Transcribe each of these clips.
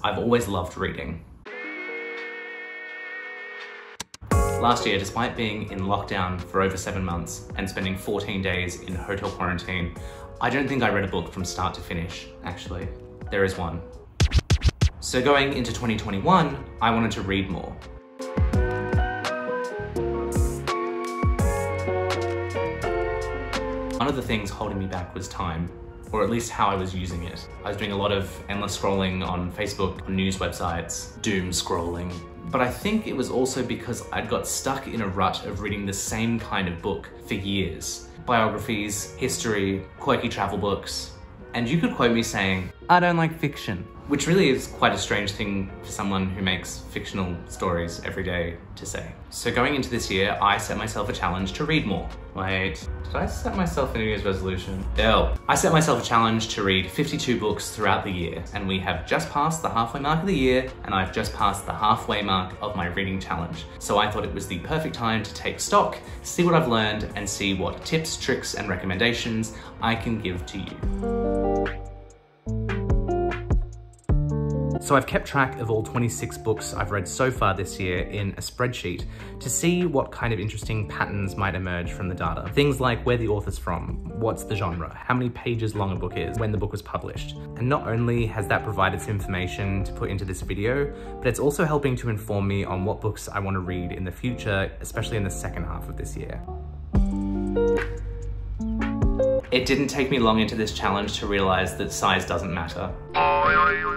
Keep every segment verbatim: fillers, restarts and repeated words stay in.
because I've always loved reading. Last year, despite being in lockdown for over seven months and spending fourteen days in hotel quarantine, I don't think I read a book from start to finish, actually. There is one. So going into twenty twenty-one, I wanted to read more. One of the things holding me back was time, or at least how I was using it. I was doing a lot of endless scrolling on Facebook, on news websites, doom scrolling. But I think it was also because I'd got stuck in a rut of reading the same kind of book for years. Biographies, history, quirky travel books. And you could quote me saying, "I don't like fiction," which really is quite a strange thing for someone who makes fictional stories every day to say. So going into this year, I set myself a challenge to read more. Wait, did I set myself a New Year's resolution? No. I set myself a challenge to read fifty-two books throughout the year, and we have just passed the halfway mark of the year, and I've just passed the halfway mark of my reading challenge. So I thought it was the perfect time to take stock, see what I've learned, and see what tips, tricks, and recommendations I can give to you. So I've kept track of all twenty-six books I've read so far this year in a spreadsheet to see what kind of interesting patterns might emerge from the data. Things like where the author's from, what's the genre, how many pages long a book is, when the book was published. And not only has that provided some information to put into this video, but it's also helping to inform me on what books I want to read in the future, especially in the second half of this year. It didn't take me long into this challenge to realize that size doesn't matter.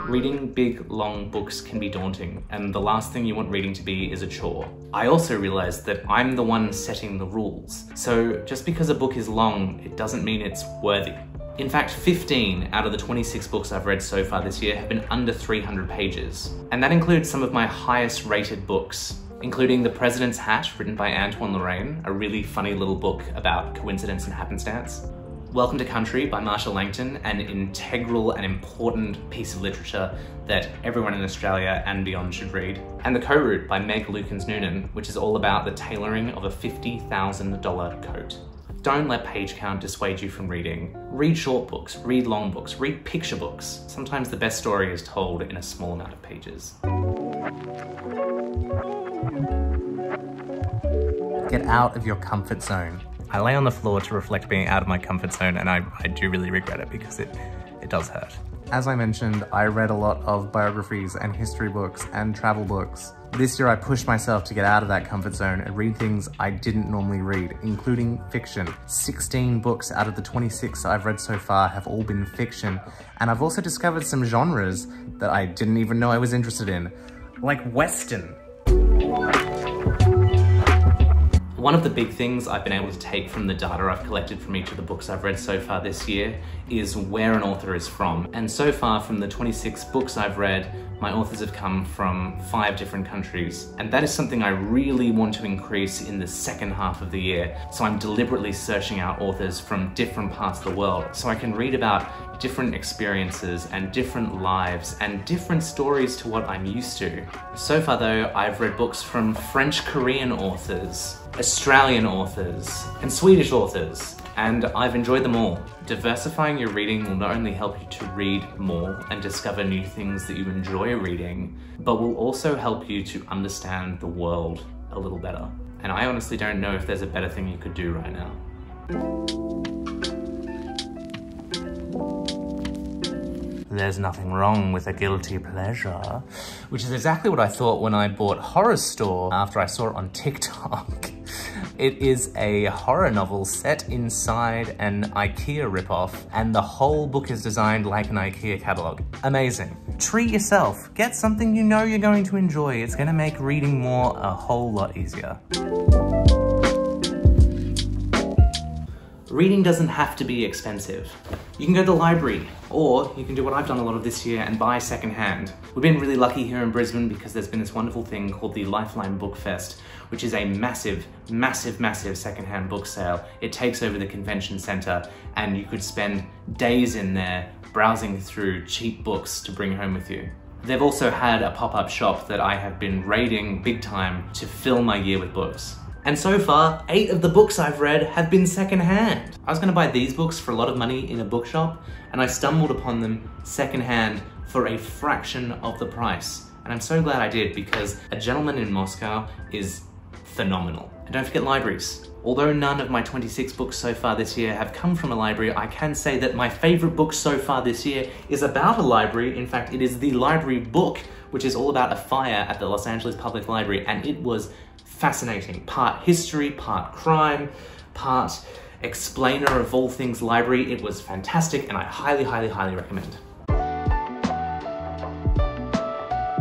Reading big, long books can be daunting, and the last thing you want reading to be is a chore. I also realised that I'm the one setting the rules, so just because a book is long, it doesn't mean it's worthy. In fact, fifteen out of the twenty-six books I've read so far this year have been under three hundred pages, and that includes some of my highest rated books, including The President's Hat, written by Antoine Laurain, a really funny little book about coincidence and happenstance. Welcome to Country by Marcia Langton, an integral and important piece of literature that everyone in Australia and beyond should read. And The Co-Route by Meg Lukens Noonan, which is all about the tailoring of a fifty thousand dollar coat. Don't let page count dissuade you from reading. Read short books, read long books, read picture books. Sometimes the best story is told in a small amount of pages. Get out of your comfort zone. I lay on the floor to reflect being out of my comfort zone, and I, I do really regret it because it, it does hurt. As I mentioned, I read a lot of biographies and history books and travel books. This year I pushed myself to get out of that comfort zone and read things I didn't normally read, including fiction. sixteen books out of the twenty-six I've read so far have all been fiction, and I've also discovered some genres that I didn't even know I was interested in, like Western. One of the big things I've been able to take from the data I've collected from each of the books I've read so far this year is where an author is from. And so far from the twenty-six books I've read, my authors have come from five different countries. And that is something I really want to increase in the second half of the year. So I'm deliberately searching out authors from different parts of the world so I can read about different experiences and different lives and different stories to what I'm used to. So far though, I've read books from French Korean authors, Australian authors, and Swedish authors, and I've enjoyed them all. Diversifying your reading will not only help you to read more and discover new things that you enjoy reading, but will also help you to understand the world a little better. And I honestly don't know if there's a better thing you could do right now. There's nothing wrong with a guilty pleasure, which is exactly what I thought when I bought Horror Store after I saw it on TikTok. It is a horror novel set inside an IKEA ripoff, and the whole book is designed like an IKEA catalog. Amazing. Treat yourself. Get something you know you're going to enjoy. It's going to make reading more a whole lot easier. Reading doesn't have to be expensive. You can go to the library, or you can do what I've done a lot of this year and buy secondhand. We've been really lucky here in Brisbane because there's been this wonderful thing called the Lifeline Book Fest, which is a massive, massive, massive secondhand book sale. It takes over the convention centre, and you could spend days in there browsing through cheap books to bring home with you. They've also had a pop-up shop that I have been raiding big time to fill my year with books. And so far, eight of the books I've read have been secondhand. I was gonna buy these books for a lot of money in a bookshop, and I stumbled upon them secondhand for a fraction of the price. And I'm so glad I did, because A Gentleman in Moscow is phenomenal. And don't forget libraries. Although none of my twenty-six books so far this year have come from a library, I can say that my favorite book so far this year is about a library. In fact, it is The Library Book, which is all about a fire at the Los Angeles Public Library, and it was fascinating. Part history, part crime, part explainer of all things library. It was fantastic, and I highly, highly, highly recommend.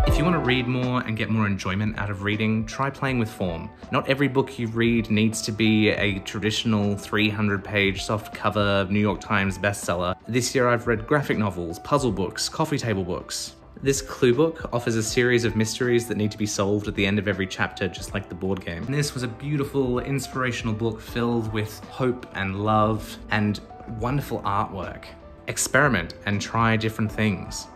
If you want to read more and get more enjoyment out of reading, try playing with form. Not every book you read needs to be a traditional three hundred page softcover New York Times bestseller. This year I've read graphic novels, puzzle books, coffee table books. This clue book offers a series of mysteries that need to be solved at the end of every chapter, just like the board game. And this was a beautiful, inspirational book filled with hope and love and wonderful artwork. Experiment and try different things.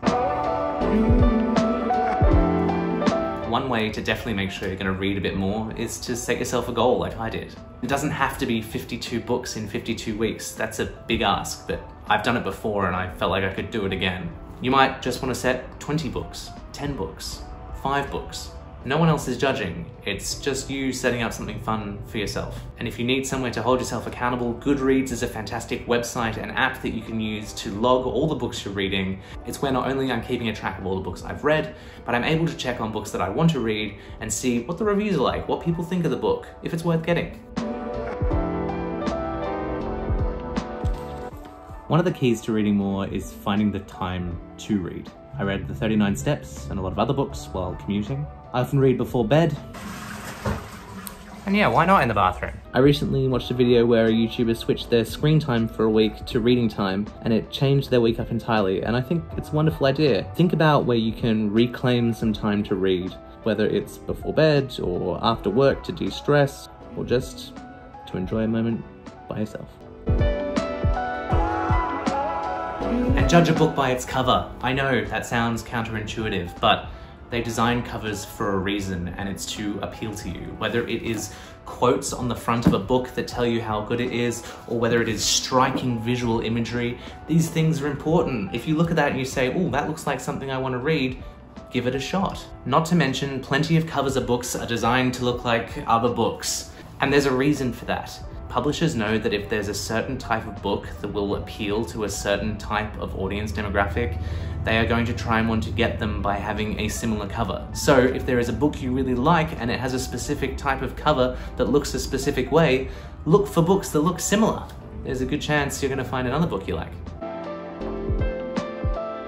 One way to definitely make sure you're going to read a bit more is to set yourself a goal like I did. It doesn't have to be fifty-two books in fifty-two weeks. That's a big ask, but I've done it before and I felt like I could do it again. You might just want to set twenty books, ten books, five books. No one else is judging. It's just you setting up something fun for yourself. And if you need somewhere to hold yourself accountable, Goodreads is a fantastic website and app that you can use to log all the books you're reading. It's where not only I'm keeping a track of all the books I've read, but I'm able to check on books that I want to read and see what the reviews are like, what people think of the book, if it's worth getting. One of the keys to reading more is finding the time to read. I read The Thirty-Nine Steps and a lot of other books while commuting. I often read before bed. And yeah, why not in the bathroom? I recently watched a video where a YouTuber switched their screen time for a week to reading time, and it changed their week up entirely, and I think it's a wonderful idea. Think about where you can reclaim some time to read, whether it's before bed or after work to de-stress, or just to enjoy a moment by yourself. And judge a book by its cover. I know that sounds counterintuitive, but they design covers for a reason, and it's to appeal to you. Whether it is quotes on the front of a book that tell you how good it is, or whether it is striking visual imagery, these things are important. If you look at that and you say, oh, that looks like something I want to read, give it a shot. Not to mention, plenty of covers of books are designed to look like other books, and there's a reason for that. Publishers know that if there's a certain type of book that will appeal to a certain type of audience demographic, they are going to try and want to get them by having a similar cover. So if there is a book you really like and it has a specific type of cover that looks a specific way, look for books that look similar. There's a good chance you're going to find another book you like.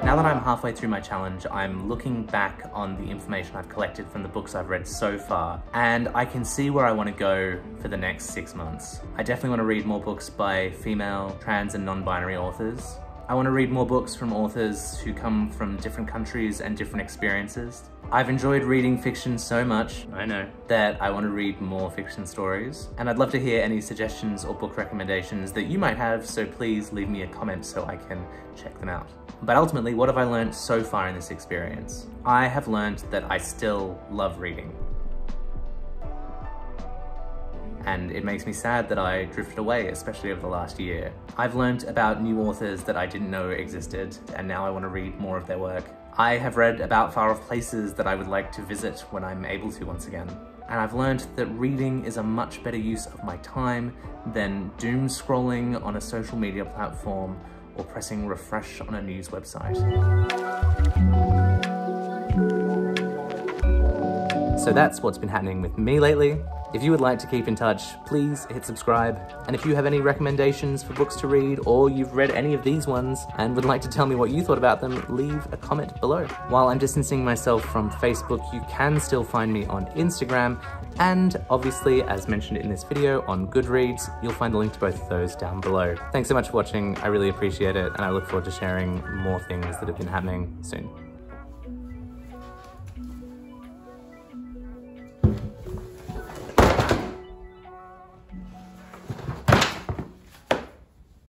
Now that I'm halfway through my challenge, I'm looking back on the information I've collected from the books I've read so far, and I can see where I want to go for the next six months. I definitely want to read more books by female, trans and non-binary authors. I want to read more books from authors who come from different countries and different experiences. I've enjoyed reading fiction so much, I know, that I want to read more fiction stories. And I'd love to hear any suggestions or book recommendations that you might have, so please leave me a comment so I can check them out. But ultimately, what have I learned so far in this experience? I have learned that I still love reading. And it makes me sad that I drifted away, especially over the last year. I've learned about new authors that I didn't know existed, and now I want to read more of their work. I have read about far-off places that I would like to visit when I'm able to once again. And I've learned that reading is a much better use of my time than doom scrolling on a social media platform or pressing refresh on a news website. So that's what's been happening with me lately. If you would like to keep in touch, please hit subscribe. And if you have any recommendations for books to read, or you've read any of these ones and would like to tell me what you thought about them, leave a comment below. While I'm distancing myself from Facebook, you can still find me on Instagram, and obviously, as mentioned in this video, on Goodreads. You'll find the link to both of those down below. Thanks so much for watching, I really appreciate it, and I look forward to sharing more things that have been happening soon.